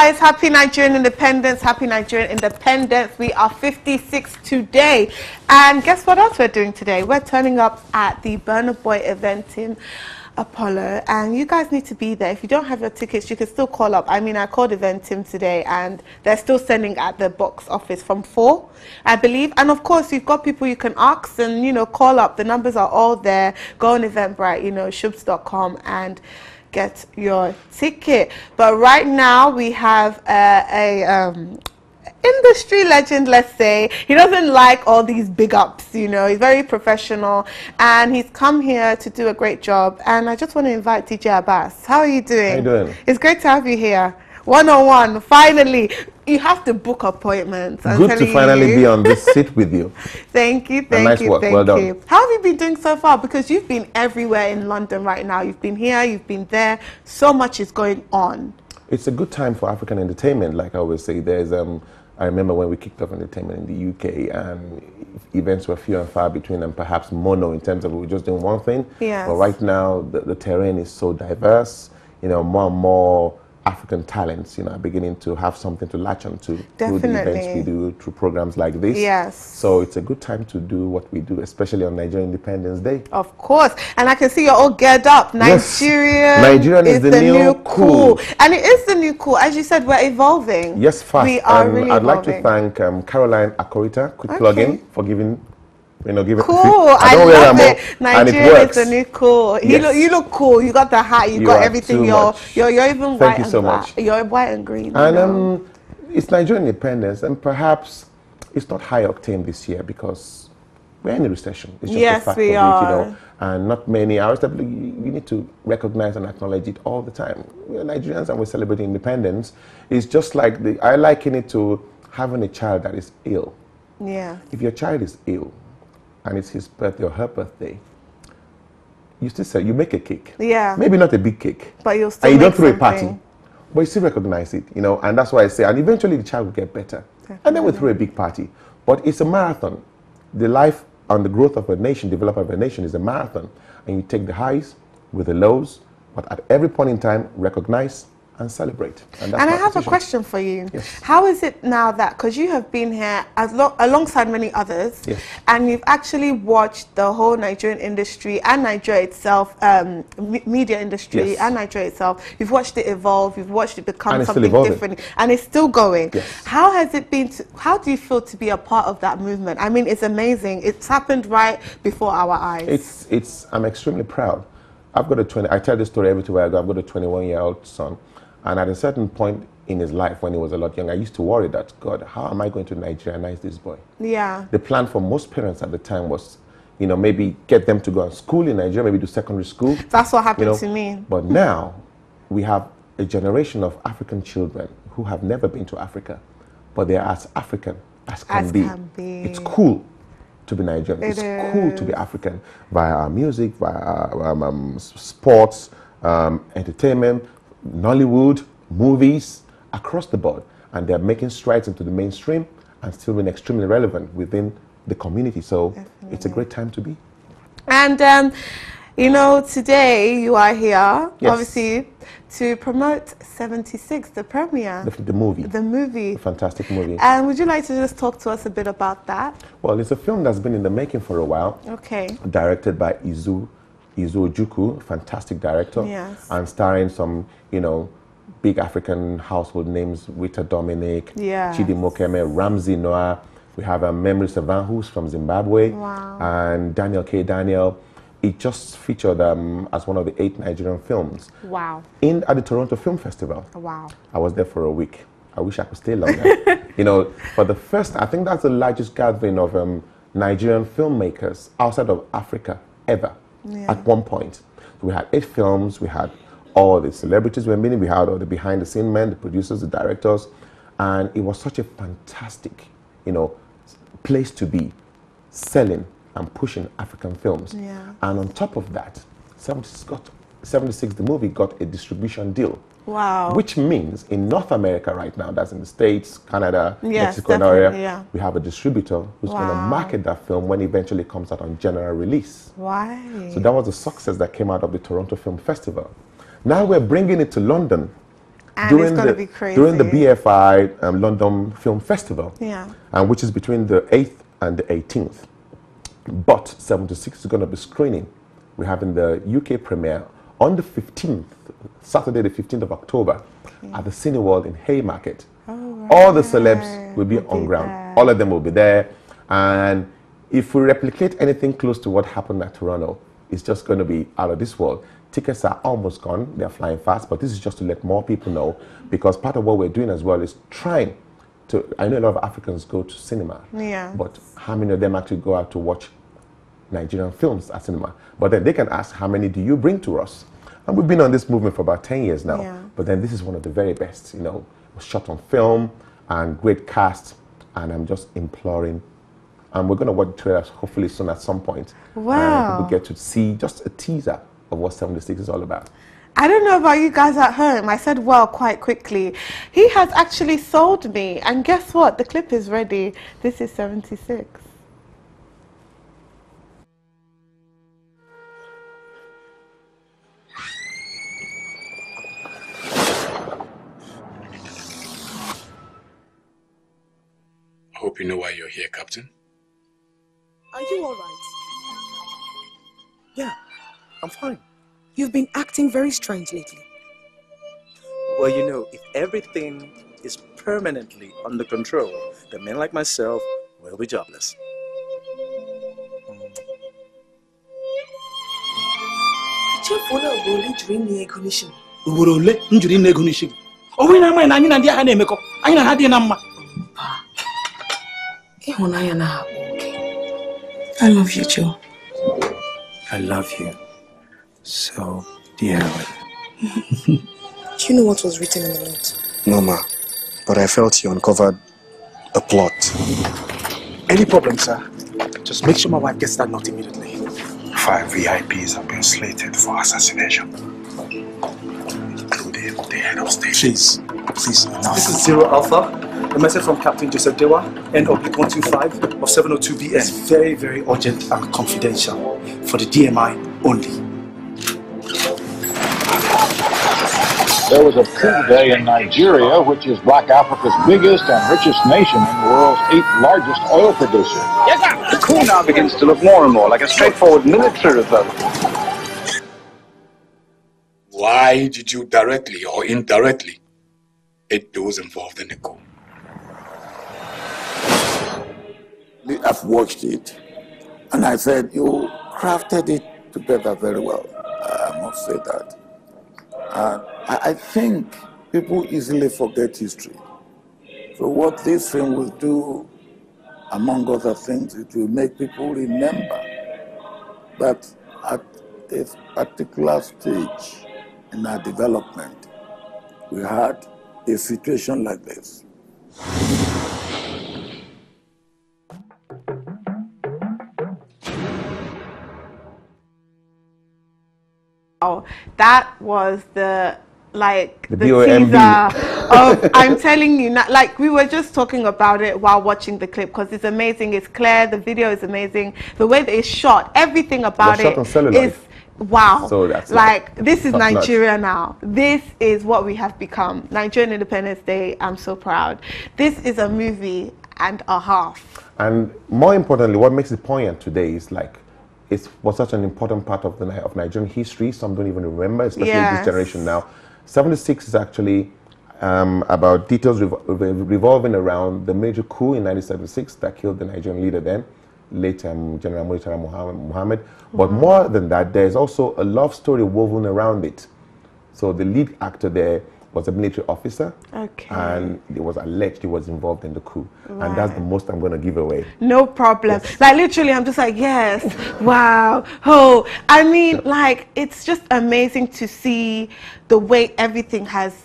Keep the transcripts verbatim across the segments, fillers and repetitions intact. Guys, happy Nigerian independence, happy Nigerian independence. We are fifty-six today, and guess what else we're doing today? We're turning up at the Burna Boy event in Apollo, and you guys need to be there. If you don't have your tickets, you can still call up. I mean, I called Event Team today, and they're still sending at the box office from four, I believe. And of course, you've got people you can ask and, you know, call up. The numbers are all there. Go on Eventbrite, you know, shubs dot com, and get your ticket. But right now we have uh, a um, industry legend, let's say. He doesn't like all these big ups, you know. He's very professional, and he's come here to do a great job. And I just want to invite D J Abbas. How are you doing? How you doing? It's great to have you here. One-on-one, finally. You have to book appointments. I'm Good to finally you. be on this seat with you. Thank you, thank nice you, work. thank well you. Done. How have you been doing so far? Because you've been everywhere in London right now. You've been here, you've been there. So much is going on. It's a good time for African entertainment, like I always say. There's, um, I remember when we kicked off entertainment in the U K, and events were few and far between, and perhaps mono in terms of we were just doing one thing. Yes. But right now, the, the terrain is so diverse. You know, more and more African talents, you know, are beginning to have something to latch on to through the events we do, through programs like this. Yes. So it's a good time to do what we do, especially on Nigerian Independence Day. Of course. And I can see you're all geared up. Nigerian, yes. Nigerian is, is the, the new, new cool. cool. And it is the new cool. As you said, we're evolving. Yes, fast. We are um, really I'd evolving. like to thank um, Caroline Akorita, quick okay. plug-in, for giving... You know, give cool. It I, I don't love wear it. Remote, Nigeria is the new cool. Yes. You look, you look cool. You got the hat. You, you got everything. You're, you're, you're even Thank white you and so much. You're white and green. And you know? um, it's Nigerian independence, and perhaps it's not high octane this year because we're in a recession. It's just yes, a fact we of are. It, you know, and not many. I you need to recognize and acknowledge it all the time. We're Nigerians, and we're celebrating independence. It's just like the, I liken it to having a child that is ill. Yeah. If your child is ill, and it's his birthday or her birthday, you still say, you make a cake. Yeah. Maybe not a big cake. But you'll still And you don't throw something. a party. But you still recognize it, you know. And that's why I say, and eventually the child will get better. Definitely. And then we throw a big party. But it's a marathon. The life and the growth of a nation, development of a nation is a marathon. And you take the highs with the lows, but at every point in time, recognize and celebrate. And, that's and I have position. a question for you. Yes. How is it now that, because you have been here as lo alongside many others, yes. and you've actually watched the whole Nigerian industry and Nigeria itself, um, m media industry yes. and Nigeria itself, you've watched it evolve, you've watched it become something different, and it's still going. Yes. How has it been, to, how do you feel to be a part of that movement? I mean, it's amazing. It's happened right before our eyes. It's, it's, I'm extremely proud. I've got a twenty, I tell this story everywhere I go, I've got a twenty-one-year-old son. And at a certain point in his life, when he was a lot younger, I used to worry that, God, how am I going to Nigerianize this boy? Yeah. The plan for most parents at the time was, you know, maybe get them to go to school in Nigeria, maybe do secondary school. That's what happened you know? to me. But now we have a generation of African children who have never been to Africa, but they are as African as can, as be. can be. It's cool to be Nigerian. It it's is. cool to be African via our music, via our um, um, sports, um, entertainment, Nollywood, movies, across the board, and they're making strides into the mainstream and still being extremely relevant within the community. So Definitely. it's a great time to be. And um, you know, today you are here, yes. obviously, to promote seventy-six, the premiere. The, the movie. The movie. A fantastic movie. And would you like to just talk to us a bit about that? Well, it's a film that's been in the making for a while. Okay. Directed by Izu. Izu Chukwu, fantastic director, yes. and starring some, you know, big African household names, Rita Dominic, yes. Chidi Mokeme, Ramsey Nouah. We have a Memry Savanhu from Zimbabwe, wow. and Daniel K. Daniel. It just featured um, as one of the eight Nigerian films. Wow. In at the Toronto Film Festival. Wow. I was there for a week. I wish I could stay longer. You know, for the first, I think that's the largest gathering of um, Nigerian filmmakers outside of Africa ever. Yeah. At one point, we had eight films, we had all the celebrities we were meeting, we had all the behind-the-scene men, the producers, the directors, and it was such a fantastic, you know, place to be selling and pushing African films. Yeah. And on top of that, seventy-six, got, seventy-six, the movie got a distribution deal. Wow. Which means in North America right now, that's in the States, Canada, yes, Mexico, and area, yeah. we have a distributor who's wow. going to market that film when it eventually comes out on general release. Why? So that was a success that came out of the Toronto Film Festival. Now we're bringing it to London. And during it's going to be crazy. During the B F I um, London Film Festival, yeah, and which is between the eighth and the eighteenth. But seventy-six is going to be screening. We're having the U K premiere on the fifteenth, Saturday the fifteenth of October, okay, at the Cineworld in Haymarket. Oh, right. All the celebs will be we'll on ground. That. All of them will be there. And if we replicate anything close to what happened at Toronto, it's just going to be out of this world. Tickets are almost gone. They're flying fast. But this is just to let more people know, because part of what we're doing as well is trying to... I know a lot of Africans go to cinema. Yeah. But how many of them actually go out to watch Nigerian films at cinema? But then they can ask, how many do you bring to us? And we've been on this movement for about ten years now. Yeah. But then this is one of the very best, you know, shot on film and great cast. And I'm just imploring. And we're going to watch trailers hopefully soon at some point. Wow. And people get to see just a teaser of what seventy-six is all about. I don't know about you guys at home. I said well quite quickly. He has actually sold me. And guess what? The clip is ready. This is seventy-six. I hope you know why you're here, Captain. Are you all right? Yeah, I'm fine. You've been acting very strange lately. Well, you know, if everything is permanently under control, then men like myself will be jobless. I love you, Joe. I love you so dearly. Do you know what was written in the note? No, ma. But I felt you uncovered a plot. Any problem, sir? Just make sure my wife gets that note immediately. Five V I Ps have been slated for assassination, including the head of state. Please, please. No. This is Zero Alpha. A message from Captain Joseph Dewa, N one two five of seven oh two B S. It's very, very urgent and confidential for the D M I only. There was a coup day in Nigeria, which is Black Africa's biggest and richest nation and the world's eighth largest oil producer. Yes, sir. The coup now begins to look more and more like a straightforward military rebellion. Why did you directly or indirectly hit those involved in the coup? I've watched it, and I said, you crafted it together very well. I must say that. And I think people easily forget history. So what this film will do, among other things, it will make people remember that at a particular stage in our development, we had a situation like this. Wow, that was the like the, the teaser of, I'm telling you, not, like we were just talking about it while watching the clip, because it's amazing, it's clear, the video is amazing, the way that it's shot, everything about it is wow. So that's like, like this is Nigeria much. Now. This is what we have become. Nigerian Independence Day, I'm so proud. This is a movie and a half. And more importantly, what makes it poignant today is like, it was such an important part of the of Nigerian history. Some don't even remember, especially yes. This generation now. seventy-six is actually um, about details revo revolving around the major coup in nineteen seventy-six that killed the Nigerian leader then, late um, General Murtala Muhammad. But mm-hmm. more than that, there's also a love story woven around it. So the lead actor there was a military officer, okay, and it was alleged he was involved in the coup, right. And that's the most I'm going to give away. No problem. Yes. Like literally, I'm just like, yes, wow, oh, I mean, like it's just amazing to see the way everything has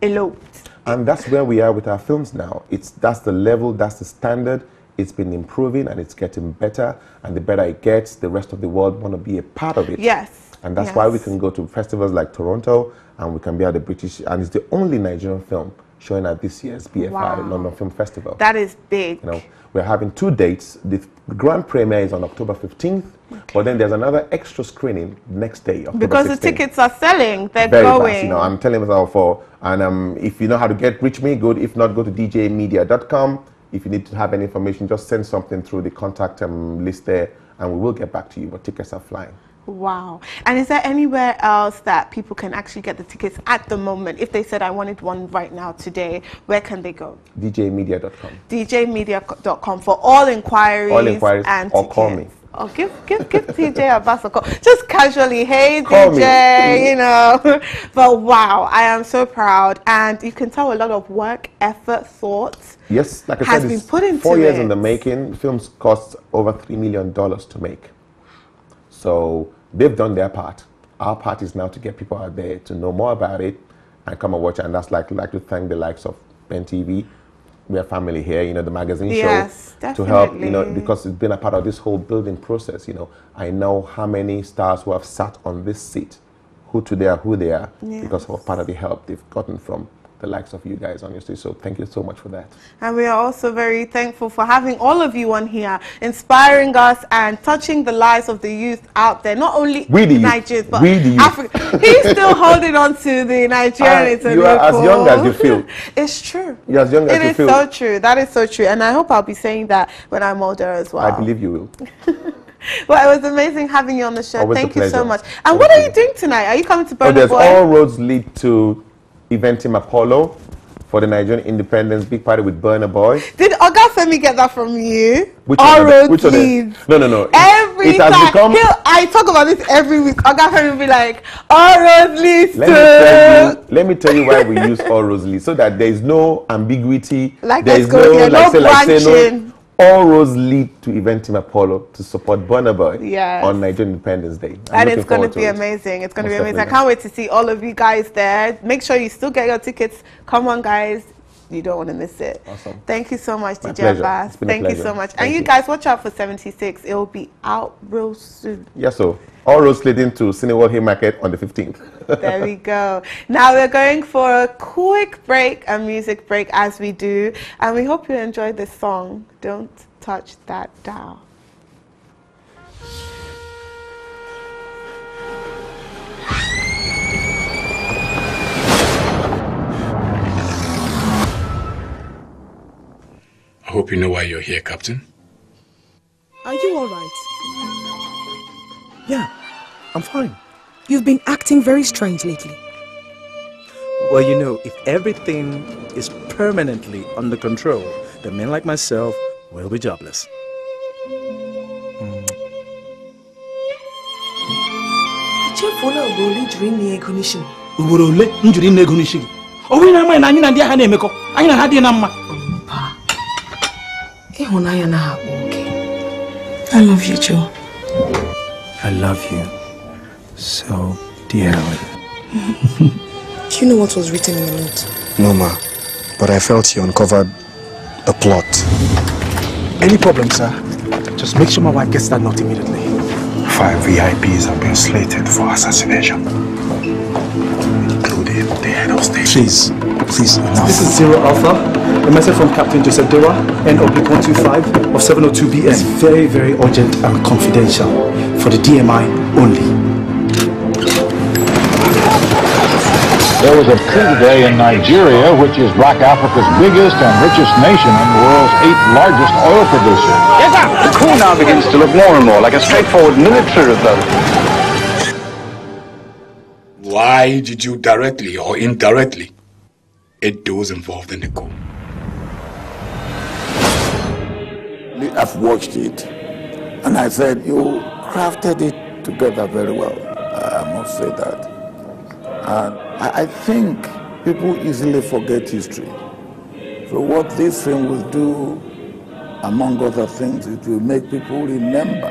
eloped. And that's where we are with our films now. It's that's the level, that's the standard. It's been improving and it's getting better, and the better it gets, the rest of the world want to be a part of it. Yes. And that's yes. why we can go to festivals like Toronto, and we can be at the British, and it's the only Nigerian film showing at this year's B F I wow. London Film Festival. That is big. You know, we're having two dates. The grand premiere is on October fifteenth, okay. but then there's another extra screening next day, October because sixteenth. The tickets are selling. They're Very going. Fast, you know, I'm telling myself, for, and um, if you know how to get reach me, good. If not, go to d j media dot com. If you need to have any information, just send something through the contact um, list there, and we will get back to you. But tickets are flying. Wow. And is there anywhere else that people can actually get the tickets at the moment? If they said, I wanted one right now today, where can they go? d j media dot com. d j media dot com for all inquiries, all inquiries and or tickets. Call me. Oh, give, give, give D J Abbas a call. Just casually, hey, call D J, me. You know. But wow, I am so proud. And you can tell a lot of work, effort, thoughts yes, like I has said, been put into it. Four years in the making. Films cost over three million dollars to make. So they've done their part. Our part is now to get people out there to know more about it and come and watch it. And that's like, like to thank the likes of BenTv. We are family here, you know, the magazine yes, show definitely. To help, you know, because it's been a part of this whole building process, you know. I know how many stars who have sat on this seat, who today are who they are, yes. because of part of the help they've gotten from the likes of you guys, honestly. So thank you so much for that. And we are also very thankful for having all of you on here, inspiring us and touching the lives of the youth out there. Not only we in Nigeria, but we Africa. He's still holding on to the Nigerians. Uh, you are as young as you feel. It's true. You're as young as it you feel. It is so true. That is so true. And I hope I'll be saying that when I'm older as well. I believe you will. Well, it was amazing having you on the show. Always thank you so much. And thank what you. Are you doing tonight? Are you coming to Burna Boy? Oh, there's Boy? All roads lead to Event in Apollo for the Nigerian Independence Big Party with Burna Boy. Did Oga Femi get that from you? Which All road which leads. No, no, no. Every it, it time. Has become I talk about this every week. Oga Femi will be like, all roads leads let to. Me tell you, let me tell you why we use all roads leads. So that there is no ambiguity. Like there is no, here, like, no, say, like say no. All roads lead to Event in Apollo to support Burna Boy yes. on Nigerian Independence Day. I'm and it's going to be amazing. It's going to be amazing. I can't wait to see all of you guys there. Make sure you still get your tickets. Come on, guys. You don't want to miss it. Awesome. Thank you so much, D J Abbas. Thank you so much. Thank and you, you guys, watch out for seventy-six. It will be out real soon. Yes, so all roads lead into Cineworld Haymarket on the fifteenth. There we go. Now we're going for a quick break, a music break as we do. And we hope you enjoyed this song, Don't Touch That Dial. I hope you know why you're here, Captain. Are you all right? Yeah, I'm fine. You've been acting very strange lately. Well, you know, if everything is permanently under control, then men like myself will be jobless. Mm. I love you, Joe. I love you so dearly. Do you know what was written in the note? No, ma. But I felt you uncovered a plot. Any problem, sir? Just make sure my wife gets that note immediately. Five V I Ps have been slated for assassination, including the head of state. Please, please, enough. This is Zero Alpha. A message from Captain Joseph Dewa, N O B one two five of seven oh two B N. It's very, very urgent and confidential for the D M I only. There was a coup today in Nigeria, which is Black Africa's biggest and richest nation and the world's eighth largest oil producer. Yes, sir. The coup now begins to look more and more like a straightforward military revolt. Why did you directly or indirectly aid those involved in the coup? I've watched it, and I said, you crafted it together very well. I must say that. And I think people easily forget history. So what this film will do, among other things, it will make people remember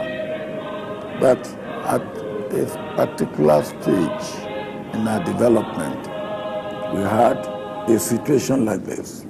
that at a particular stage in our development, we had a situation like this.